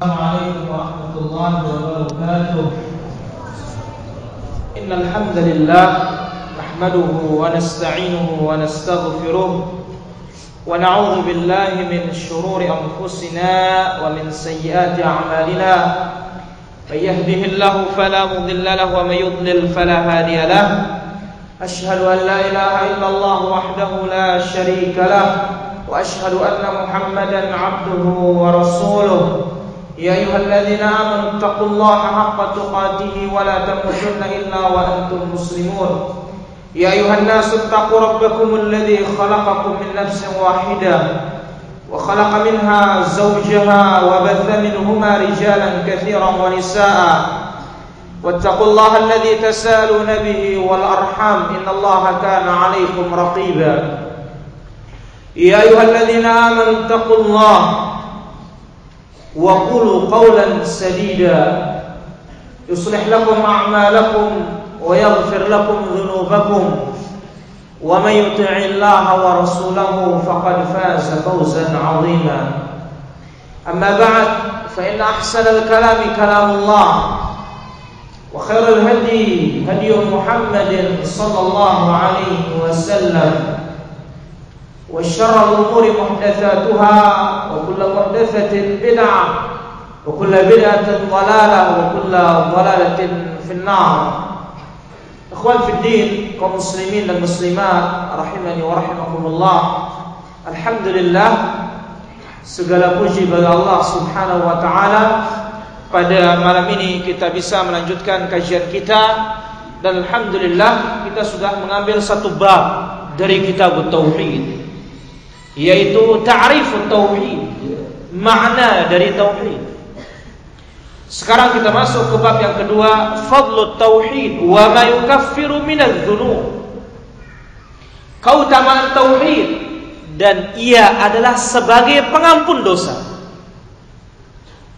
Assalamualaikum warahmatullahi wabarakatuh. Innal hamdalillah nahmaduhu wa nasta'inuhu wa nastaghfiruh wa na'udzu billahi min shururi anfusina wa min sayyiati a'malina. May yahdihillahu fala mudilla lahu wa may yudlil fala hadiya lahu. Asyhadu an la ilaha illallah wahdahu la syarika lahu. وأشهد أن محمدًا عبده ورسوله يا أيها الذين آمنوا اتقوا الله حق تقاته ولا تموتن إلا وأنتم مسلمون يا أيها الناس اتقوا ربكم الذي خلقكم من نفس واحدة وخلق منها زوجها وبث منهما رجالا كثيرا ونساء واتقوا الله الذي تسألون به والأرحام إن الله كان عليكم رقيبا يا أيها الذين آمنوا اتقوا الله وقولوا قولا سديدا يصلح لكم أعمالكم ويغفر لكم ذنوبكم ومن يطع الله ورسوله فقد فاز فوزا عظيما أما بعد فإن أحسن الكلام كلام الله وخير الهدي هدي محمد صلى الله عليه وسلم وشر الأمور محدثاتها وكل محدثة بدعة وكل بدعة ضلالة وكل ضلالة في النار. إخوان في الدين kaum muslimin dan muslimat rahimani wa rahimakumullah. Alhamdulillah, segala puji bagi Allah Subhanahu wa taala. Pada malam ini kita bisa melanjutkan kajian kita dan alhamdulillah kita sudah mengambil satu bab dari kitab Tauhid, yaitu ta'rifut tauhid, makna dari tauhid. Sekarang kita masuk ke bab yang kedua, fadlut tauhid wa ma yukaffiru minadz dzunub. Keutamaan tauhid dan ia adalah sebagai pengampun dosa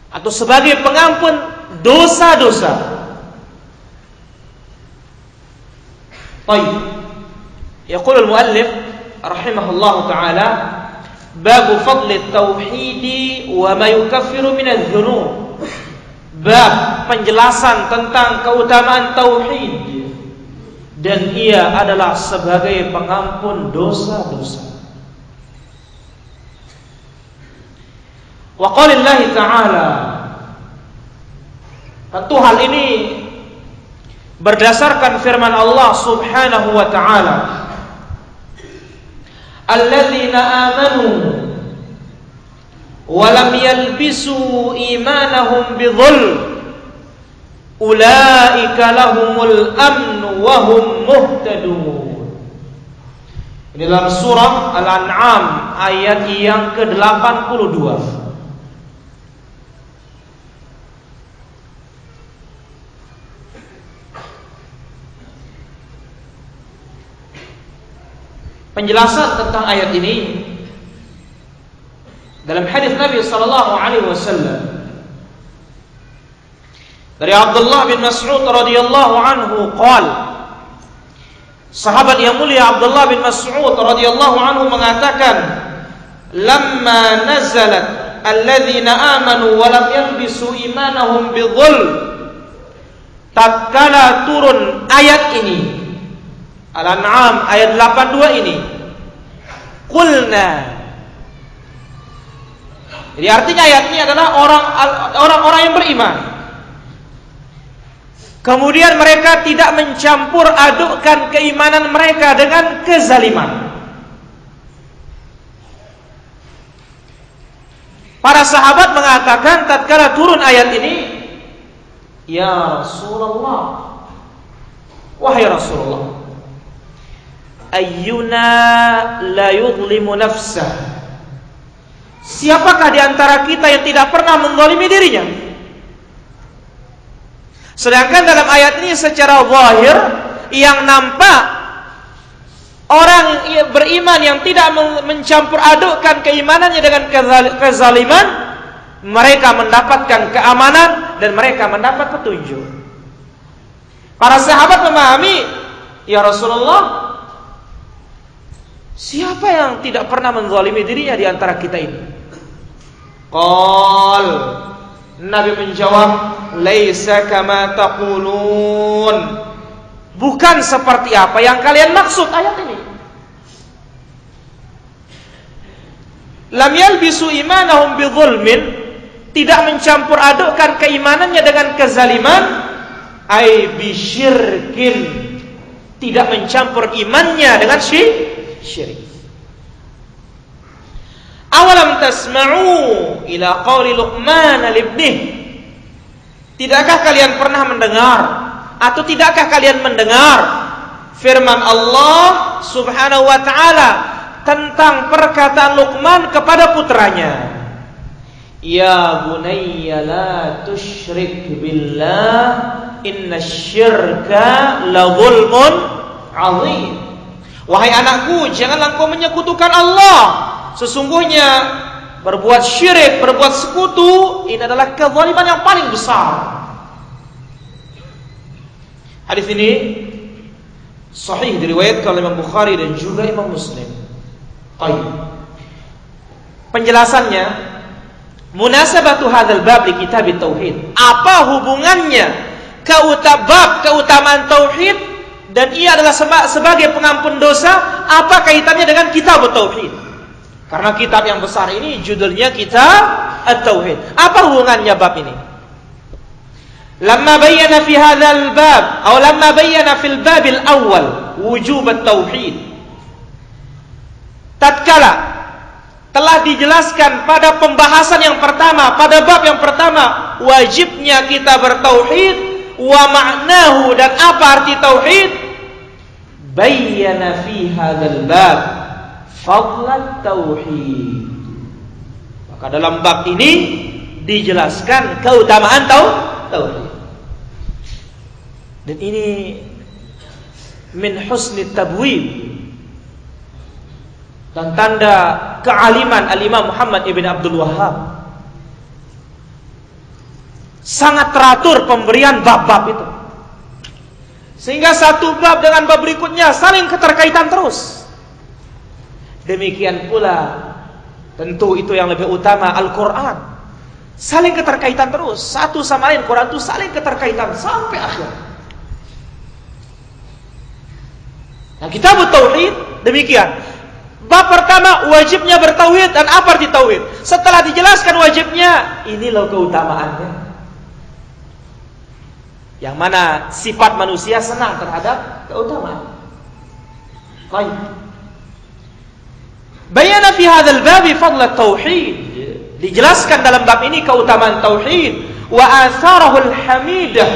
atau sebagai pengampun dosa-dosa. Baik. Yaqul al-muallif rahimahullahu ta'ala, babu fadli tauhidi wa ma yukaffiru minadz dzunub. Bab penjelasan tentang keutamaan tauhid dan ia adalah sebagai pengampun dosa-dosa. Wa qalillahi ta'ala, tentu hal ini berdasarkan firman Allah Subhanahu wa ta'ala, alladzina amanu wa lam yalbisu imanahum bidzulm ulaika lahumul amnu wa hum muhtadun. Ini dalam surah Al-An'am ayat yang ke-82. Penjelasan tentang ayat ini dalam hadis Nabi sallallahu alaihi wasallam dari Abdullah bin Mas'ud radhiyallahu anhu qala, sahabat yang mulia Abdullah bin Mas'ud radhiyallahu anhu mengatakan, "Lamma nazalat alladzina amanu wa lam yalbisu imanahum bidzulm." Tatkala turun ayat ini, Al-An'am ayat 82 ini, qulna, jadi artinya ayat ini adalah orang-orang yang beriman, kemudian mereka tidak mencampur adukkan keimanan mereka dengan kezaliman. Para sahabat mengatakan tatkala turun ayat ini, ya Rasulullah, wahai Rasulullah, ayyuna la yuzlimu nafsah, siapakah di antara kita yang tidak pernah mendzalimi dirinya? Sedangkan dalam ayat ini secara zahir yang nampak orang beriman yang tidak mencampur adukkan keimanannya dengan kezaliman, mereka mendapatkan keamanan dan mereka mendapat petunjuk. Para sahabat memahami, ya Rasulullah, siapa yang tidak pernah menzalimi dirinya di antara kita ini? Qal, Nabi menjawab, "Laisa kama taqulun." Bukan seperti apa yang kalian maksud ayat ini. Lam yalbisu imanahum bidzulmin, tidak mencampur adukkan keimanannya dengan kezaliman, ai bisyirkin, tidak mencampur imannya dengan syirik. Awalam tasma'u ila qauli Luqman libnih, tidakkah kalian pernah mendengar atau tidakkah kalian mendengar firman Allah Subhanahu wa taala tentang perkataan Luqman kepada putranya, "Ya bunayya la tusyrik billah, innasyirka la zulmun 'adzim." Wahai anakku, janganlah engkau menyekutukan Allah. Sesungguhnya berbuat syirik, berbuat sekutu, ini adalah kezaliman yang paling besar. Hadis ini sahih diriwayatkan oleh Imam Bukhari dan juga Imam Muslim. Penjelasannya, munasabatu hadzal bab li kitab tauhid. Apa hubungannya keutamaan tauhid dan ia adalah sebagai pengampun dosa, apa kaitannya dengan kitab tauhid? Karena kitab yang besar ini judulnya Kitab Tauhid. Apa hubungannya bab ini? Lamma bayyana fi hadzal bab atau lamma bayyana fil babil awal wujub at-tauhid. Tatkala telah dijelaskan pada pembahasan yang pertama, pada bab yang pertama, wajibnya kita bertauhid, wa ma'nahu, dan apa arti tauhid, bayyana fi hadzal bab fadlat tauhid. Maka dalam bab ini dijelaskan keutamaan tauhid. Dan ini min husni tabwib, dan tanda kealiman Al-Imam Muhammad ibn Abdul Wahhab. Sangat teratur pemberian bab-bab itu, sehingga satu bab dengan bab berikutnya saling keterkaitan terus. Demikian pula, tentu itu yang lebih utama, Al-Quran saling keterkaitan terus, satu sama lain. Quran itu saling keterkaitan sampai akhir. Nah, kitab tauhid demikian. Bab pertama, wajibnya bertauhid dan apa arti tauhid. Setelah dijelaskan wajibnya, ini loh keutamaannya. Yang mana sifat manusia senang terhadap keutamaan. Baik. Bayana fi hadzal bab fadl at-tauhid. Dijelaskan dalam bab ini keutamaan tauhid wa atharahul hamidah,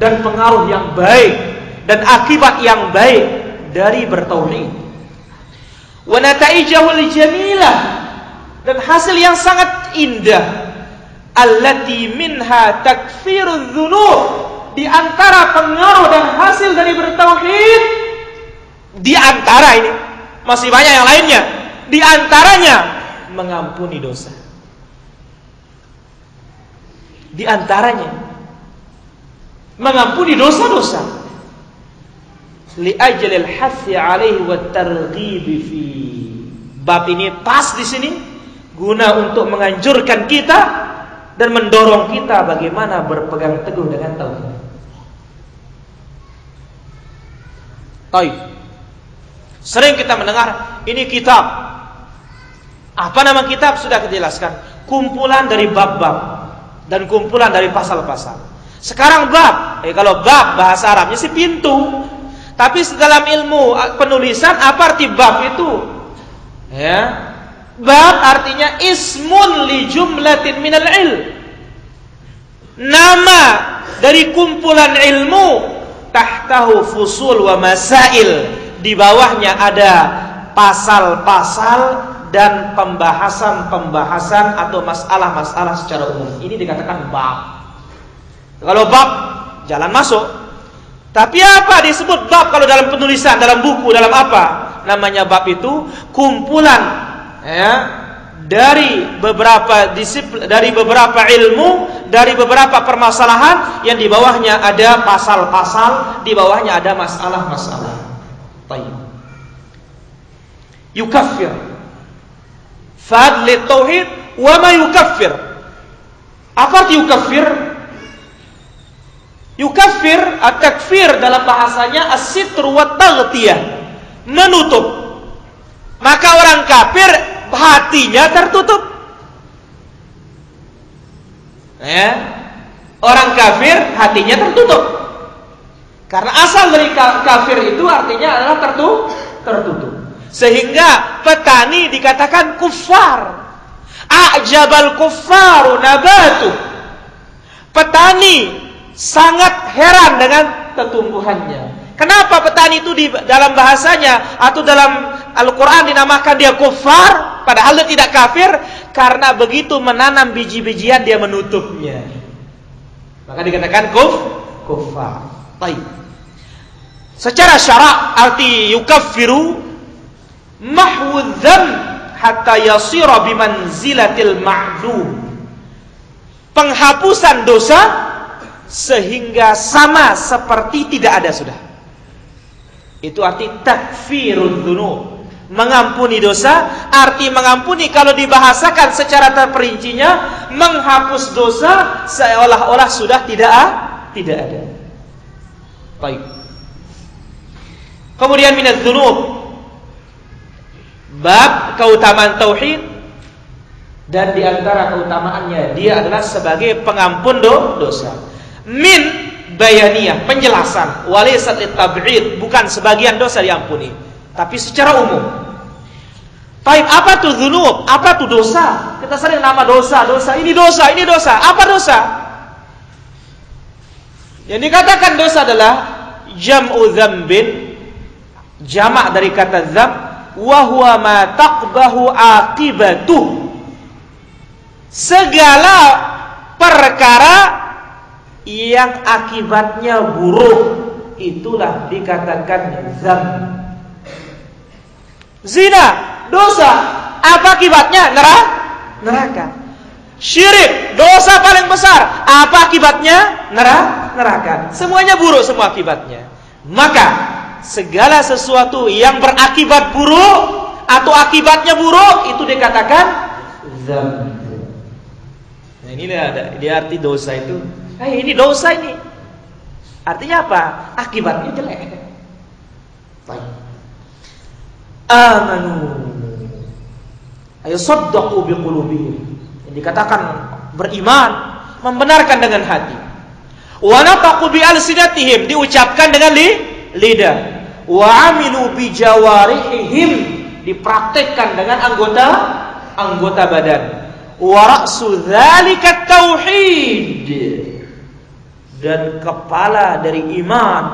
dan pengaruh yang baik dan akibat yang baik dari bertauhid. Wa nataijahul jamilah, dan hasil yang sangat indah, allati minha takfirudz dzunub, di antara pengaruh dan hasil dari bertauhid, di antara ini masih banyak yang lainnya, di antaranya mengampuni dosa, di antaranya mengampuni dosa-dosa. Li'ajlil hathi alaihi wa targhibi fi. Bab ini pas di sini guna untuk menganjurkan kita dan mendorong kita bagaimana berpegang teguh dengan tauhid. Tauhid. Sering kita mendengar ini kitab. Apa nama kitab sudah dijelaskan, kumpulan dari bab-bab dan kumpulan dari pasal-pasal. Sekarang bab. Kalau bab bahasa Arabnya sih pintu. Tapi dalam ilmu penulisan apa arti bab itu? Ya. Bab artinya ismun li jumlatin minal ilm. Nama dari kumpulan ilmu, tahtahu fusul wa masail. Di bawahnya ada pasal-pasal dan pembahasan-pembahasan atau masalah-masalah secara umum. Ini dikatakan bab. Kalau bab jalan masuk. Tapi apa disebut bab kalau dalam penulisan, dalam buku, dalam apa? Namanya bab itu kumpulan ya, dari beberapa disiplin, dari beberapa ilmu, dari beberapa permasalahan yang di bawahnya ada pasal-pasal, di bawahnya ada masalah-masalah. Tayyib. Yukaffir fadl tauhid wa ma yukaffir. Apa yukafir? Yukafir, at-takfir dalam bahasanya as-sitru wa taghtiyah, menutup. Maka orang kafir hatinya tertutup. Ya. Orang kafir hatinya tertutup. Karena asal dari kafir itu artinya adalah tertutup. Sehingga petani dikatakan kufar. A'jabal kuffaru nabatu. Petani sangat heran dengan pertumbuhannya. Kenapa petani itu di dalam bahasanya atau dalam Al-Quran dinamakan dia kufar, padahal dia tidak kafir? Karena begitu menanam biji-bijian dia menutupnya, maka dikatakan kufar. Baik. Secara syarak arti yukaffiru mahwudzam hatta yasira bimanzilatil ma'dum, penghapusan dosa sehingga sama seperti tidak ada sudah. Itu arti takfirun dzunub, mengampuni dosa. Arti mengampuni kalau dibahasakan secara terperincinya, menghapus dosa seolah-olah sudah tidak ada. Baik. Kemudian minadz dzunub, bab keutamaan tauhid, dan diantara keutamaannya dia adalah sebagai pengampun dosa. Min bayaniyah, penjelasan, walaysat litab'id, bukan sebagian dosa diampuni, tapi secara umum. Taib, apa tuh dzunub? Apa tuh dosa? Kita sering nama dosa, ini dosa, ini dosa. Apa dosa? Yang dikatakan dosa adalah jam'u dzambin, jamak dari kata dzamb, wa huwa ma taqbahu aqibatuh. Segala perkara yang akibatnya buruk, itulah dikatakan dzamb. Zina, dosa, apa akibatnya? Neraka. Syirik, dosa paling besar, apa akibatnya? Neraka. Semuanya buruk, semua akibatnya. Maka segala sesuatu yang berakibat buruk atau akibatnya buruk, itu dikatakan dzamb. Nah, ini dia arti dosa itu. Ini dosa ini. Artinya apa? Akibatnya jelek. Baik. Amanu. Ayo saddaqu biqulubihim. Yang dikatakan beriman, membenarkan dengan hati. Wa naqu bi alsinatihim, diucapkan dengan lidah. Wa amilu bi jawarihihim, dipraktikkan dengan anggota badan. Wa ra'su dzalika tauhid. Dan kepala dari iman,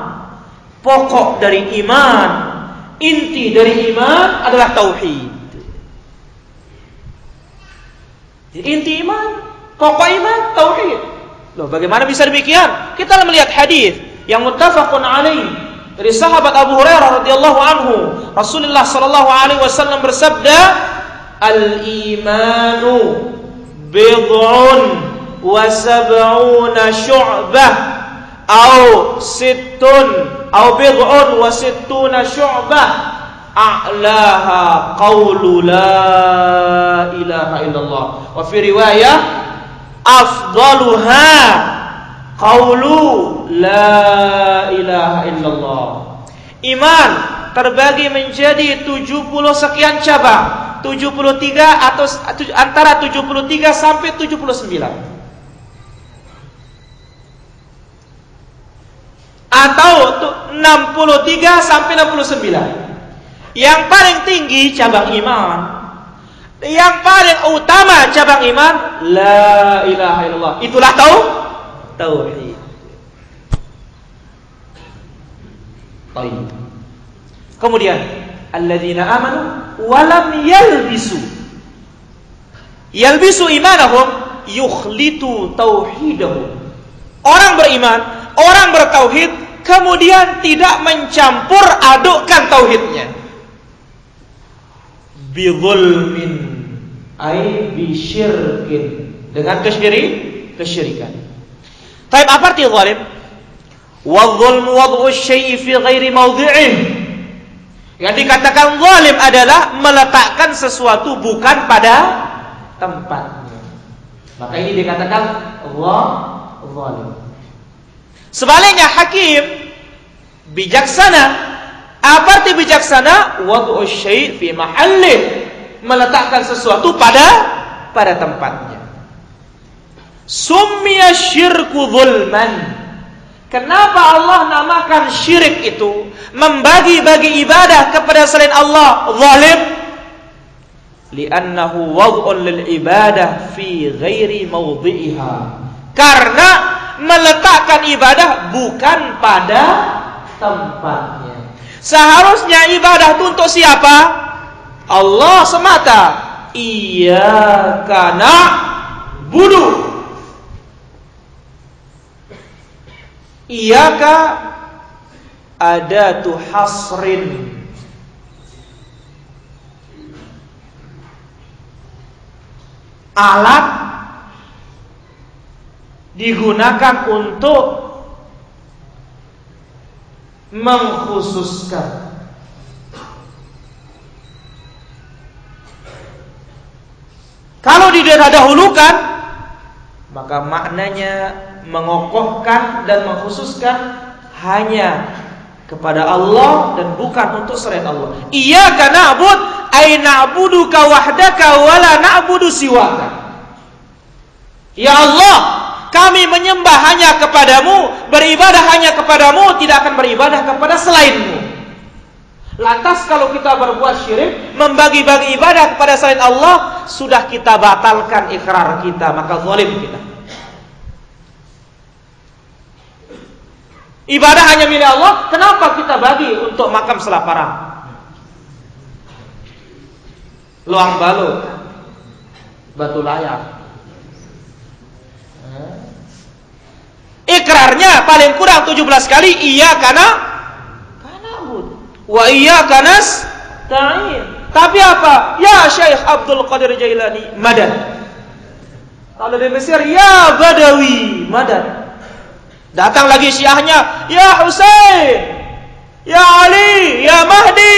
pokok dari iman, inti dari iman adalah tauhid. Inti iman, pokok iman, tauhid. Loh, bagaimana bisa demikian? Kita melihat hadis yang muttafaqun alaih dari sahabat Abu Hurairah radhiyallahu anhu. Rasulullah sallallahu alaihi wasallam bersabda, "Al-imanu bid'un wa sab'una syu'bah au sittun au bid'un wa sittuna syu'bah a'laha qawlu la ilaha illallah wa fi riwayah afdaluha qawlu la ilaha illallah." Iman terbagi menjadi 70 sekian cabang, 73 atau antara 73 sampai 79. Atau 63 sampai 69. Yang paling tinggi cabang iman, yang paling utama cabang iman, la ilaha illallah. Itulah tauhid. Tauhid. Kemudian alladzina amanu wa lam yalbisu. Yalbisu imanahum yukhlitu tauhidahum. Orang beriman, orang bertauhid, kemudian tidak mencampur adukkan tauhidnya. Bizulmin, ay bisyirkin, dengan kesyirikan. Tapi apa arti zalim? Wadzulm wad'u syai'i fi ghairi mawdhi'ih. Yang dikatakan zalim adalah meletakkan sesuatu bukan pada tempatnya. Maka ini dikatakan zalim. Sebaliknya hakim bijaksana. Apa arti bijaksana? Wad'u syai' fi mahallih, meletakkan sesuatu pada tempatnya. Summiya syirku zulman. Kenapa Allah namakan syirik itu, membagi-bagi ibadah kepada selain Allah, zalim? Li'annahu wad'un lil ibadah fi ghairi mawdhi'iha. Karena meletakkan ibadah bukan pada tempatnya. Seharusnya ibadah itu untuk siapa? Allah semata. Iyyaka na'budu. Iyaka adatu hasrin. Alat digunakan untuk mengkhususkan. Kalau didahulukan, maka maknanya mengokohkan dan mengkhususkan hanya kepada Allah dan bukan untuk selain Allah. Iyyaka na'bud ay na'buduka wahdaka wa la na'budu siwaka. Ya Allah, kami menyembah hanya kepadamu, beribadah hanya kepadamu, tidak akan beribadah kepada selainmu. Lantas kalau kita berbuat syirik, membagi-bagi ibadah kepada selain Allah, sudah kita batalkan ikrar kita, maka zalim kita. Ibadah hanya milik Allah, kenapa kita bagi untuk makam selaparang? Luang balu, batu layar. Ikrarnya paling kurang 17 kali, iya karena wa iya kanas ta'in. Tapi apa? Ya Syekh Abdul Qadir Jailani, madan. Kalau di Mesir, ya Badawi, madan. Datang lagi syiahnya, ya Husain, ya Ali, ya Mahdi.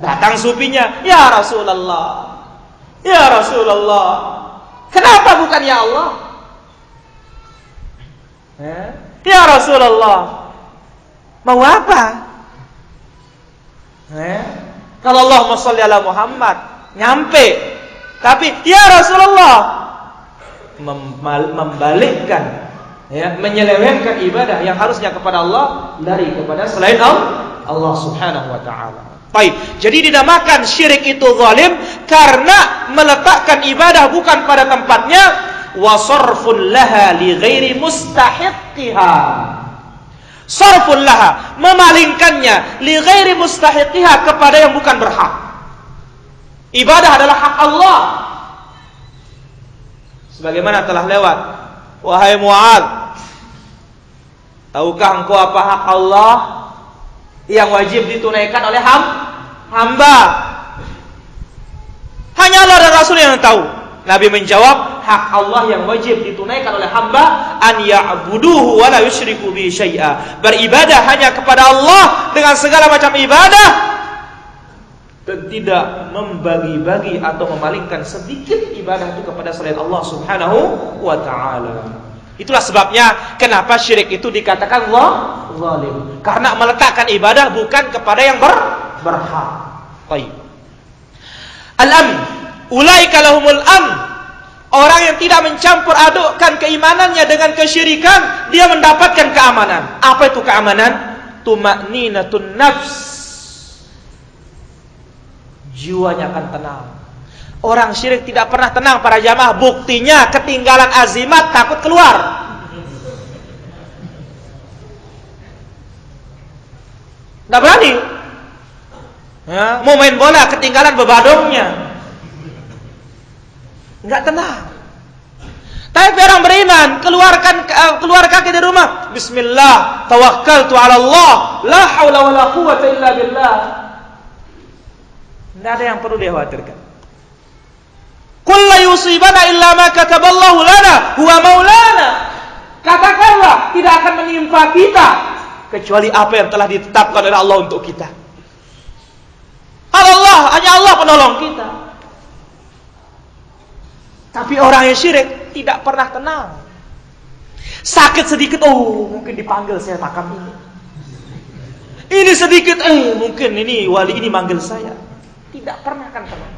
Datang sufinya, ya Rasulullah, ya Rasulullah. Kenapa bukan ya Allah? Ya Rasulullah. Mau apa? Kalau Allahumma sholli ala Muhammad, nyampe. Tapi ya Rasulullah, membalikkan, ya, menyelewengkan ibadah yang harusnya kepada Allah dari kepada selain Allah Subhanahu wa taala. Baik, jadi dinamakan syirik itu zalim karena meletakkan ibadah bukan pada tempatnya, wa sarfun laha li ghairi mustahiqiha. Sarfun laha, memalingkannya, li ghairi mustahiqiha, kepada yang bukan berhak. Ibadah adalah hak Allah. Sebagaimana telah lewat, wahai Mu'adz, tahukah engkau apa hak Allah yang wajib ditunaikan oleh hamba? Hanya Allah dan Rasul yang tahu. Nabi menjawab, hak Allah yang wajib ditunaikan oleh hamba, an ya'buduhu wa la yusyriku bihi syai'a. Beribadah hanya kepada Allah dengan segala macam ibadah, dan tidak membagi-bagi atau memalingkan sedikit ibadah itu kepada selain Allah Subhanahu wa ta'ala. Itulah sebabnya kenapa syirik itu dikatakan zalim, karena meletakkan ibadah bukan kepada yang berhak. Baik. Al-amn, ulaika lahumul amn. Orang yang tidak mencampur adukkan keimanannya dengan kesyirikan, dia mendapatkan keamanan. Apa itu keamanan? Tuma'ninatun nafs. Jiwanya akan tenang. Orang syirik tidak pernah tenang para jamaah. Buktinya ketinggalan azimat, takut keluar. Tidak berani. Ya, mau main bola ketinggalan bebadongnya. Nggak tenang. Tapi orang beriman, keluar kaki dari rumah. Bismillah, tawakkaltu ala Allah, la haula wa la quwwata illa billah. Tidak ada yang perlu dikhawatirkan. Qul la yusibana illa ma kataballahu lana huwa maulana. Katakanlah tidak akan menimpa kita kecuali apa yang telah ditetapkan oleh Allah untuk kita. Allah, hanya Allah penolong kita. Tapi orang yang syirik tidak pernah tenang. Sakit sedikit, oh mungkin dipanggil saya makam ini. Ini sedikit, mungkin ini wali ini manggil saya. Tidak pernah akan tenang.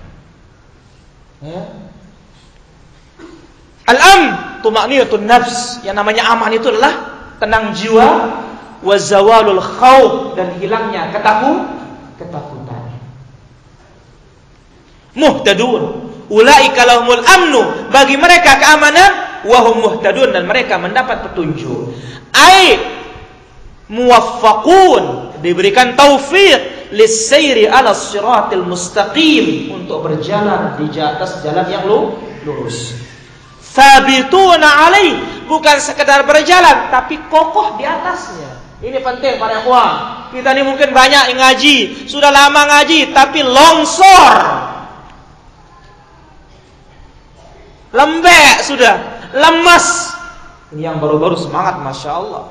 Al-am tumakninatun nafs, yang namanya aman itu adalah tenang jiwa, wa zawalul khauf, dan hilangnya ketakutan. Muhtadun, ulaika lahumul amnu, bagi mereka keamanan, wa hum muhtadun, dan mereka mendapat petunjuk. Ai muwaffaqun, diberikan taufik lisairi ala siratil mustaqim, untuk berjalan di atas jalan yang lurus. Sabituna alaih, bukan sekedar berjalan tapi kokoh di atasnya. Ini penting para ikhwan. Kita ini mungkin banyak yang ngaji, sudah lama ngaji tapi longsor. Lembek sudah, lemas. Ini yang baru-baru semangat, Masya Allah.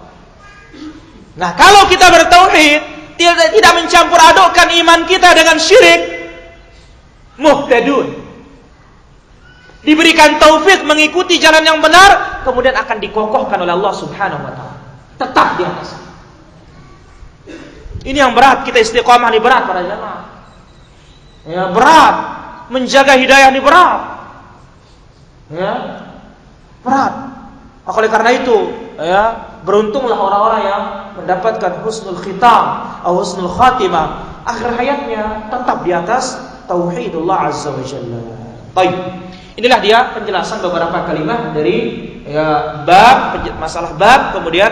Nah, kalau kita bertauhid, tidak mencampur adukkan iman kita dengan syirik, muhtadun. Diberikan taufik mengikuti jalan yang benar, kemudian akan dikokohkan oleh Allah Subhanahu wa ta'ala. Tetap di atas. Ini yang berat, kita istiqomah ini berat para jamaah. Ya, berat. Menjaga hidayah ini berat. Ya. Berat. Oleh karena itu, ya, beruntunglah orang-orang yang mendapatkan husnul khitam atau husnul khatimah. Akhir hayatnya tetap di atas tauhidullah azza wa jalla. Baik. Inilah dia penjelasan beberapa kalimat dari ya, masalah bab, kemudian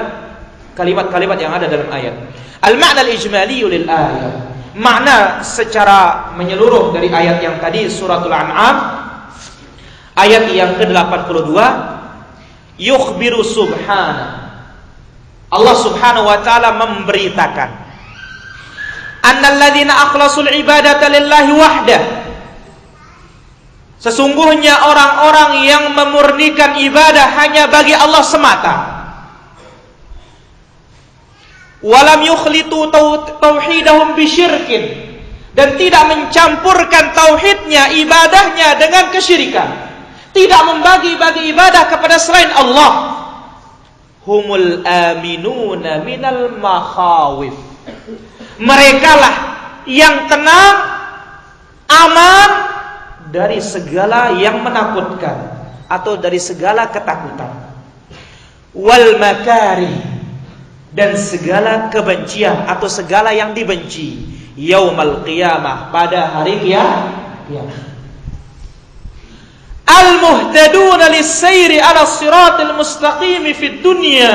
kalimat-kalimat yang ada dalam ayat. Al-ma'na al-ijmaliyu lil ayat. Makna secara menyeluruh dari ayat yang tadi suratul An'am ayat yang ke-82, yukhbiru subhana. Allah Subhanahu wa taala memberitakan annal ladzina akhlasul ibadata lillahi wahdah. Sesungguhnya orang-orang yang memurnikan ibadah hanya bagi Allah semata. Walam yukhlitu tauhidahum bisyirkin, dan tidak mencampurkan tauhidnya, ibadahnya dengan kesyirikan. Tidak membagi-bagi ibadah kepada selain Allah. Humul aminuna minal makhawif. Merekalah yang tenang, aman dari segala yang menakutkan atau dari segala ketakutan, wal makari, dan segala kebencian atau segala yang dibenci, yaumal qiyamah, pada hari kiamat. Al muhtaduna lis-sayri ala siratil mustaqim fid dunya,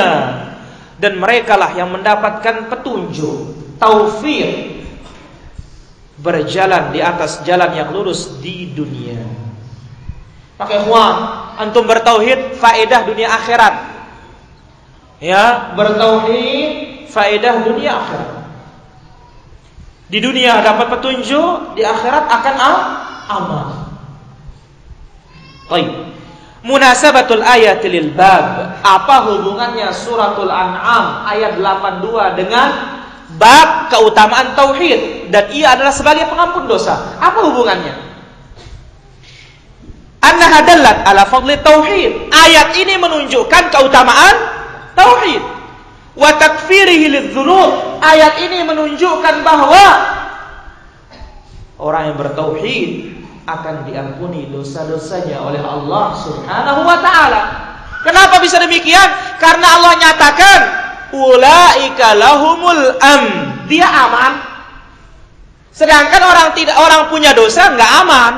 dan merekalah yang mendapatkan petunjuk, taufik, berjalan di atas jalan yang lurus di dunia. Maka ikhwan, antum bertauhid faedah dunia akhirat. Ya, bertauhid faedah dunia akhirat. Di dunia dapat petunjuk, di akhirat akan amal. Baik. Munasabatul ayati lil bab. Apa hubungannya suratul An'am ayat 82 dengan bab keutamaan tauhid, dan ia adalah sebagai pengampun dosa? Apa hubungannya? Annaha dallat ala fadli tauhid. Ayat ini menunjukkan keutamaan tauhid. Wa takfirihi lidzunub. Ayat ini menunjukkan bahwa orang yang bertauhid akan diampuni dosa-dosanya oleh Allah Subhanahu wa taala. Kenapa bisa demikian? Karena Allah nyatakan ulaika lahumul am. Dia aman. Sedangkan orang punya dosa nggak aman.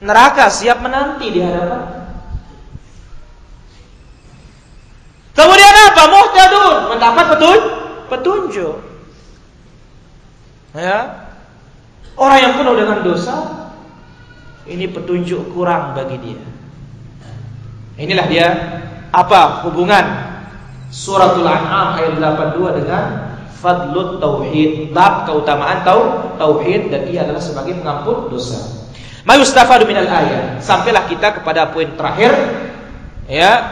Neraka siap menanti di hadapan. Kemudian apa? Muhtadun, mendapat petunjuk. Ya. Orang yang penuh dengan dosa, ini petunjuk kurang bagi dia. Inilah dia apa hubungan suratul An'am ayat 82 dengan fadlut tauhid, bab keutamaan tauhid, dan ia adalah sebagai pengampun dosa. Mayustafadu minal ayat. Sampailah kita kepada poin terakhir, ya.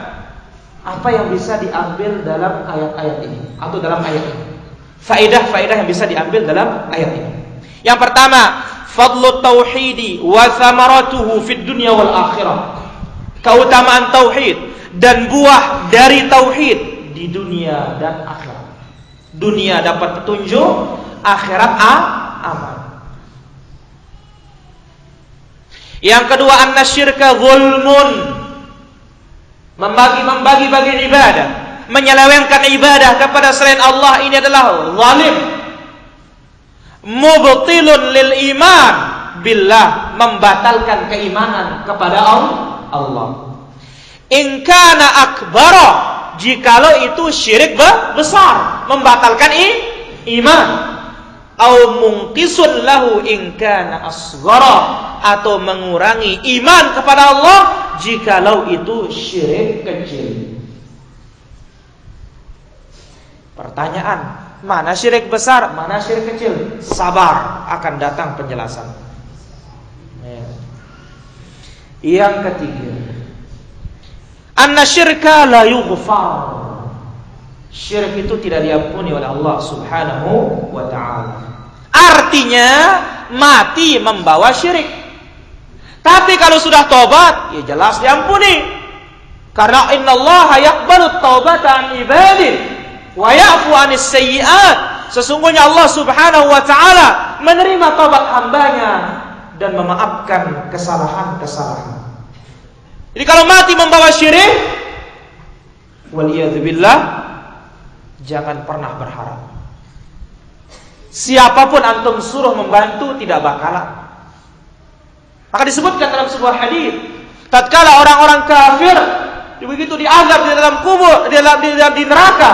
Apa yang bisa diambil dalam ayat-ayat ini atau dalam ayat ini? Faedah-faedah yang bisa diambil dalam ayat ini. Yang pertama, fadlu tauhidi wa samaratuhu fid dunya wal akhirah. Keutamaan tauhid dan buah dari tauhid di dunia dan akhirat. Dunia dapat petunjuk, akhirat aman. Yang kedua, anna syirka zulmun. Membagi-bagi ibadah, menyelewengkan ibadah kepada selain Allah ini adalah zalim. Mubtilun lil iman billah, membatalkan keimanan kepada Allah. In kana akbara, jikalau itu syirik besar, membatalkan iman. Au mungqisun lahu in kana asghara, atau mengurangi iman kepada Allah jikalau itu syirik kecil. Pertanyaan, mana syirik besar, mana syirik kecil? Sabar, akan datang penjelasan. Yang ketiga, anna syirka la yughfar. Syirik itu tidak diampuni oleh Allah Subhanahu wa ta'ala. Artinya mati membawa syirik. Tapi kalau sudah tobat, ya jelas diampuni. Karena innallaha yaqbalut taubata an ibadih wa ya'fu anis sayyi'at. Sesungguhnya Allah Subhanahu wa ta'ala menerima tobat hambanya dan memaafkan kesalahan-kesalahan. Jadi kalau mati membawa syirik, waliyadzubillah, jangan pernah berharap siapapun antum suruh membantu, tidak bakalan. Maka disebutkan dalam sebuah hadis, tatkala orang-orang kafir begitu diazab di dalam kubur, di neraka,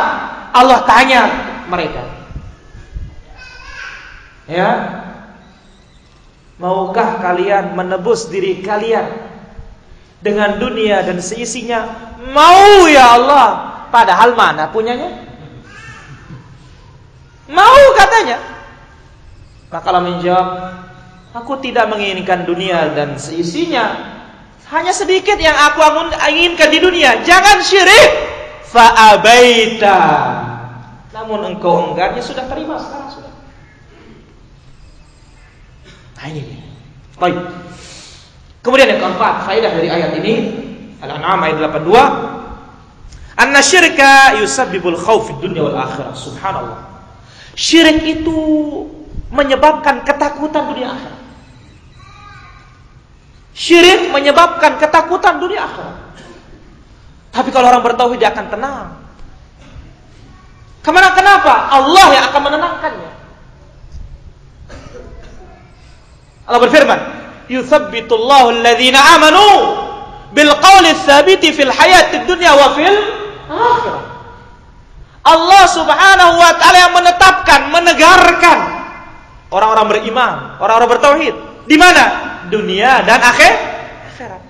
Allah tanya mereka, ya, maukah kalian menebus diri kalian dengan dunia dan seisinya? Mau ya Allah. Padahal mana punyanya? Mau katanya. Maka Allah menjawab, aku tidak menginginkan dunia dan seisinya, hanya sedikit yang aku inginkan di dunia. Jangan syirik. Fa'abaita, namun engkau enggannya. Sudah terima sekarang, sudah. Nah ini dia. Baik. Kemudian yang keempat, faedah dari ayat ini, Al-An'am ayat 82, anna syirka yusabbibul khawf fid dunya wal akhirah. Subhanallah, syirik itu menyebabkan ketakutan dunia akhirat. Syirik menyebabkan ketakutan dunia akhirat. Tapi kalau orang bertauhid, dia akan tenang. Kenapa? Allah yang akan menenangkannya. Allah berfirman, "Yutsabbitullahu alladzina amanu bil qawli tsabiti fil hayatid dunya wa fil akhirah." Allah Subhanahu wa ta'ala yang menetapkan, menegarkan orang-orang beriman, orang-orang bertauhid. Di mana? Dunia dan akhirat.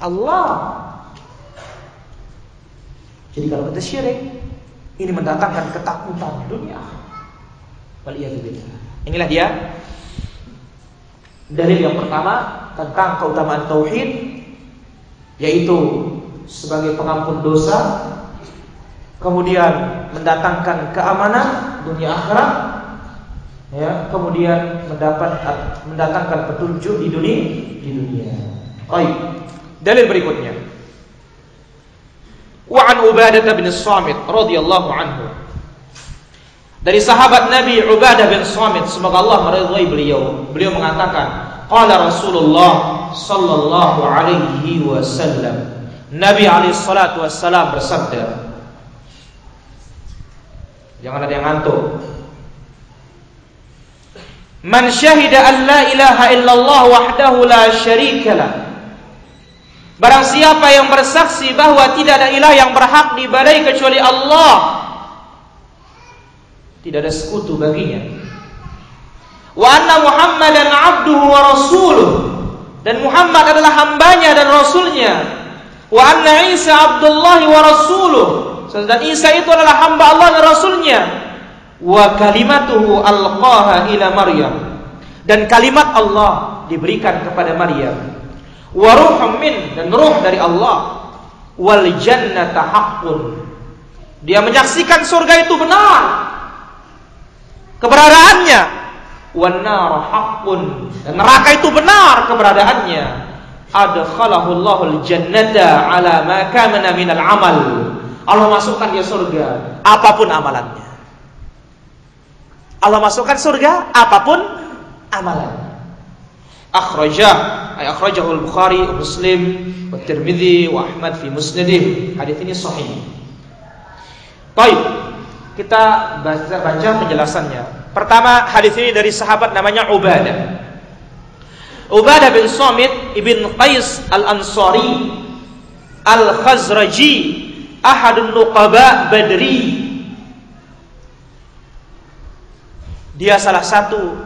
Allah. Jadi kalau kita syirik, ini mendatangkan ketakutan dunia. Inilah dia dalil yang pertama tentang keutamaan tauhid, yaitu sebagai pengampun dosa, kemudian mendatangkan keamanan dunia akhirat, ya, kemudian mendatangkan petunjuk di dunia. Baik, dalil berikutnya. Wa an Ubadah bin Shamit radhiyallahu anhu. Dari sahabat Nabi Ubadah bin Shamit, semoga Allah meridhai beliau. Beliau mengatakan, qala Rasulullah sallallahu alaihi wasallam. Nabi alaihi salatu wassalam bersabda, jangan ada yang ngantuk. Man syahida an la ilaha illallah wahdahu la syarikalah. Barang siapa yang bersaksi bahwa tidak ada ilah yang berhak diibadahi kecuali Allah, tidak ada sekutu baginya. Wa anna Muhammadan abduhu wa rasuluh. Dan Muhammad adalah hambanya dan rasulnya. Wa anna Isa abdullahi wa rasuluh. Dan Isa itu adalah hamba Allah dan Rasulnya. Wa kalimatuhu alqaha ila Maryam. Dan kalimat Allah diberikan kepada Maryam. Wa ruhum min, dan ruh dari Allah. Wal jannata haqqun. Dia menyaksikan surga itu benar keberadaannya. wan nar haqqun, neraka itu benar keberadaannya. Adkhalahu Allahul jannata ala ma kana minal amal, Allah masukkan dia surga apapun amalannya. Allah masukkan surga apapun amalan. Akhrajahul Bukhari, Muslim, wa Tirmidzi, wa Ahmad fi Musnadih. Hadis ini sahih. Baik, kita baca penjelasannya. Pertama, hadis ini dari sahabat namanya Ubadah. Ubadah bin Samit ibn Qais al-Ansari al-Khazraji, ahadun nuqaba Badri. Dia salah satu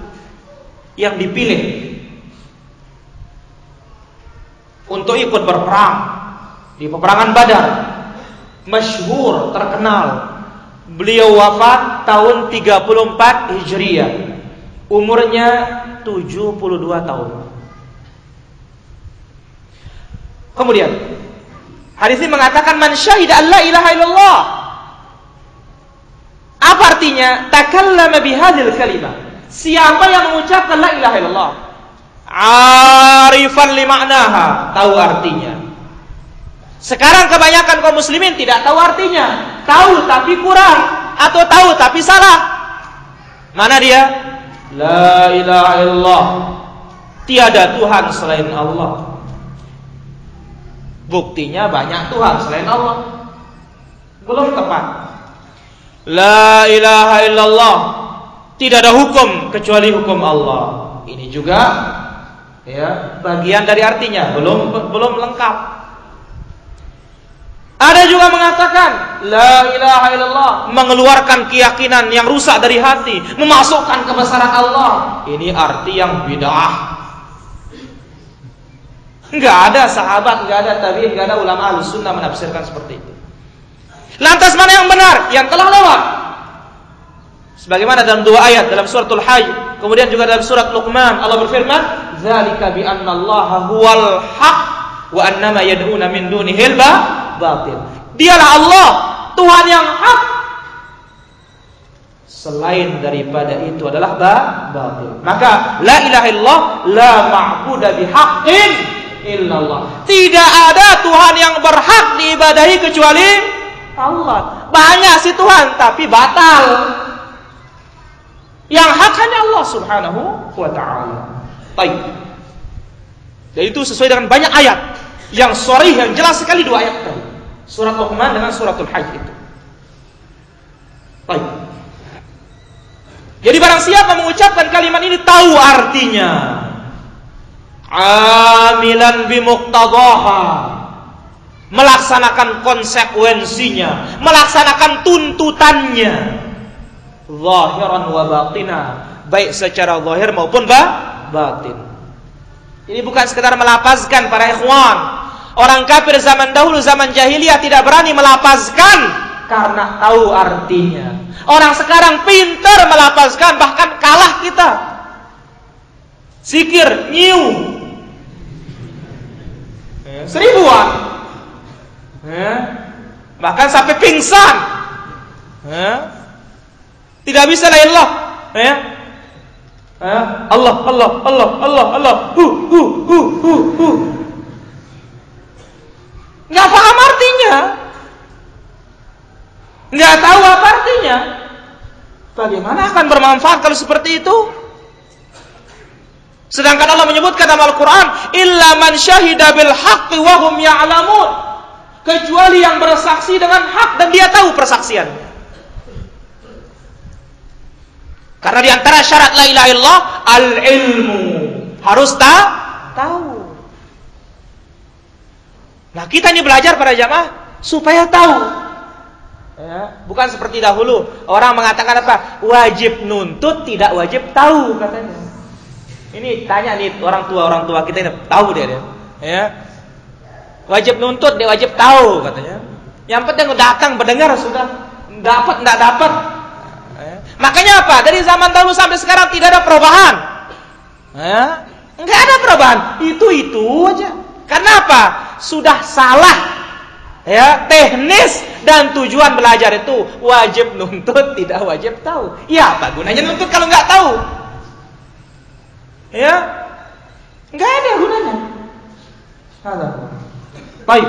yang dipilih untuk ikut berperang di peperangan Badar. Masyhur, terkenal. Beliau wafat tahun 34 Hijriah. Umurnya 72 tahun. Kemudian hadis ini mengatakan man syahida alla ilaha illallah. Apa artinya? Takallama bihadzal kalimah. Siapa yang mengucapkan la ilaha illallah? Arifan lima'naha, tahu artinya. Sekarang kebanyakan kaum muslimin tidak tahu artinya. Tahu tapi kurang, atau tahu tapi salah. Mana dia? La ilaha illallah, tiada Tuhan selain Allah. Buktinya banyak Tuhan selain Allah. Belum tepat. La ilaha illallah, tidak ada hukum kecuali hukum Allah. Ini juga ya, bagian dari artinya belum lengkap. Ada juga mengatakan la ilaha illallah, mengeluarkan keyakinan yang rusak dari hati, memasukkan kebesaran Allah. Ini arti yang bid'ah. Enggak ada sahabat, enggak ada tabi'in, enggak ada ulama Ahlussunnah menafsirkan seperti itu. Lantas mana yang benar? Yang telah lewat. Sebagaimana dalam dua ayat dalam suratul Hajj, kemudian juga dalam surat Luqman, Allah berfirman, "Dzalika bi anna Allaha huwal haq wa annama yad'una min dunihil batil." Dialah Allah, Tuhan yang hak. Selain daripada itu adalah batil. Maka la ilaha illallah, la ma'budu bihaqqin illallah. Tidak ada Tuhan yang berhak diibadahi kecuali Allah. Banyak sih Tuhan tapi batal. Yang hak hanya Allah subhanahu wa ta'ala. Baik. Dan itu sesuai dengan banyak ayat yang sharih, yang jelas sekali dua ayat tadi, surat Luqman dengan suratul Hajj itu. Baik. Jadi barang siapa mengucapkan kalimat ini tahu artinya, amilan bimuqtadaha, melaksanakan konsekuensinya, melaksanakan tuntutannya, zahiran wa batina, baik secara zahir maupun batin. Ini bukan sekedar melapazkan para ikhwan. Orang kafir zaman dahulu, zaman jahiliyah, tidak berani melapazkan karena tahu artinya. Orang sekarang pintar melapazkan, bahkan kalah kita. Zikir nyiu seribuan, bahkan sampai pingsan. Tidak bisa la ilallah, ya. Allah, Allah, Allah, Allah, Allah. Nggak paham artinya, nggak tahu apa artinya. Bagaimana akan bermanfaat kalau seperti itu? Sedangkan Allah menyebutkan dalam Al-Quran, illa man syahida bil haqqi wa hum ya'lamun, kecuali yang bersaksi dengan hak dan dia tahu persaksiannya. Karena diantara syarat la ilaha illallah al-ilmu, harus tahu. Nah kita ini belajar para jamaah supaya tahu, ya. Bukan seperti dahulu orang mengatakan apa, wajib nuntut tidak wajib tahu katanya. Ini tanya nih orang tua kita ini tahu dia, ya. Wajib nuntut dia wajib tahu katanya. Yang penting datang berdengar sudah, dapat tidak dapat. Makanya apa? Dari zaman dahulu sampai sekarang tidak ada perubahan. Enggak ada perubahan. Itu aja. Karena apa? Sudah salah, ya, teknis dan tujuan belajar itu. Wajib nuntut tidak wajib tahu. Ya apa gunanya nuntut kalau nggak tahu? ya nggak ada gunanya. Ada. Baik.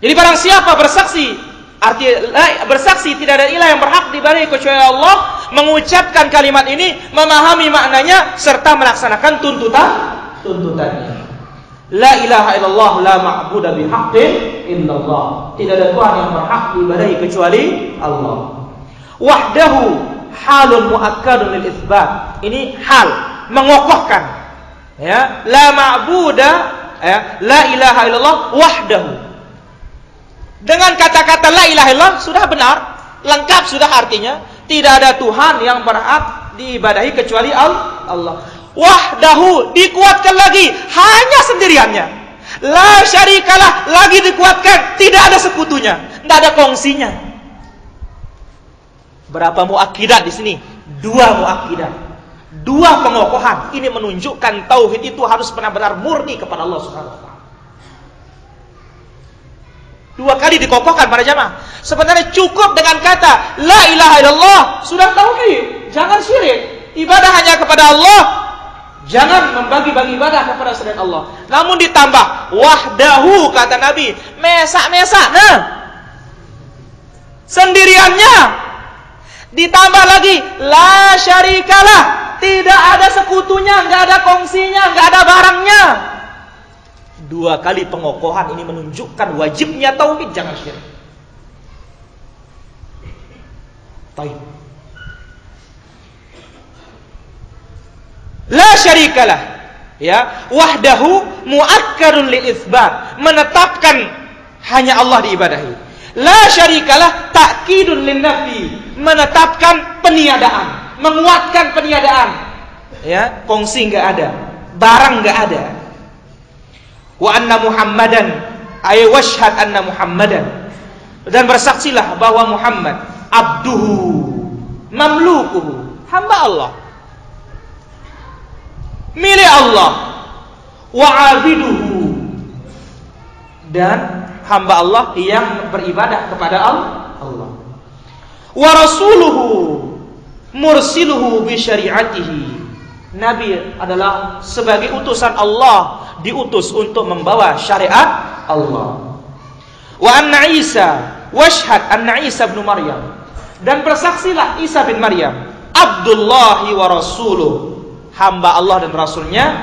Jadi barang siapa bersaksi, artinya bersaksi tidak ada ilah yang berhak disembah kecuali Allah, mengucapkan kalimat ini, memahami maknanya serta melaksanakan tuntutannya. La ilaha illallah la ma'budu bihaqqin illallah. Tidak ada Tuhan yang berhak diibadahi kecuali Allah. Wahdahu halun muakkadun lil itsbat. Ini hal mengokohkan. Ya, la ma'budu ya, la ilaha illallah wahdahu. Dengan kata-kata la ilaha illallah sudah benar, lengkap sudah artinya, tidak ada Tuhan yang berhak diibadahi kecuali Allah. Wahdahu dikuatkan lagi, hanya sendiriannya. La syarikalah lagi dikuatkan, tidak ada sekutunya, tidak ada kongsinya. Berapa muakkidat di sini? Dua muakkidat, dua pengokohan. Ini menunjukkan tauhid itu harus benar-benar murni kepada Allah Subhanahu wa Ta'ala. Dua kali dikokohkan para jamaah. Sebenarnya cukup dengan kata la ilaha illallah sudah tauhid. Jangan syirik. Ibadah hanya kepada Allah. Jangan membagi-bagi ibadah kepada selain Allah. Namun ditambah wahdahu kata Nabi, mesak-mesak. Nah, sendiriannya. Ditambah lagi la syarikalah, tidak ada sekutunya, nggak ada kongsinya, nggak ada barangnya. Dua kali pengokohan ini menunjukkan wajibnya tauhid, jangan syirik. Baik. La syarikalah, ya, wahdahu muakkarun lil itsbat, menetapkan hanya Allah diibadahi. La syarikalah ta'kidun lin nafi, menetapkan peniadaan, menguatkan peniadaan. Ya, kongsi enggak ada, barang enggak ada. Wa anna Muhammadan ay washhad anna Muhammadan, dan bersaksilah bahwa Muhammad abduhu mamlukuhu, hamba Allah, milik Allah, wa abiduhu, dan hamba Allah yang beribadah kepada Allah, wa rasuluhu mursiluhu bi syari'atihi. Nabi adalah sebagai utusan Allah, diutus untuk membawa syariat Allah. Wa anna Isa washhad anna Isa bin Maryam, dan bersaksilah Isa bin Maryam abdullahi wa rasuluh, hamba Allah dan rasulnya,